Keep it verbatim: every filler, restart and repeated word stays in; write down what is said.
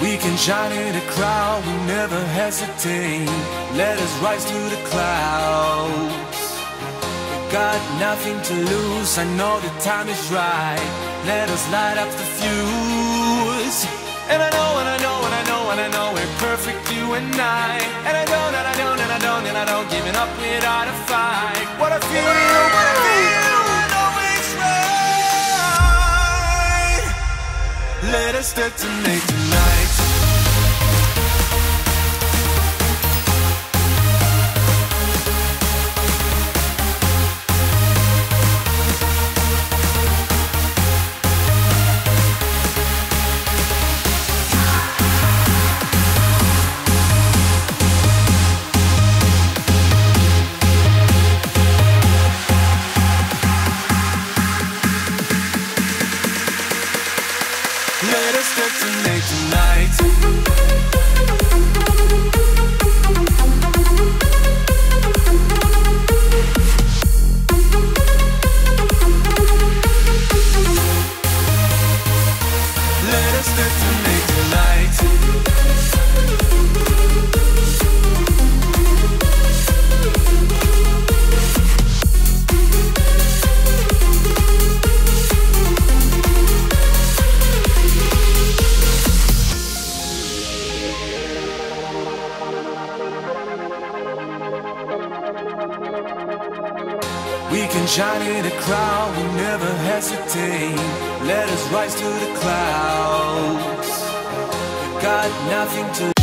We can shine in a crowd, we never hesitate. Let us rise to the clouds. We got nothing to lose, I know the time is right. Let us light up the fuse. And I know, and I know, and I know, and I know we're perfect, you and I. And I don't, and I don't, and I don't, and I don't give it up without a fight. What I feel, what I feel, I know it's right. Let us detonate tonight. Let us detonate tonight. We can shine in a crowd, we never hesitate. Let us rise to the clouds. We got nothing to lose.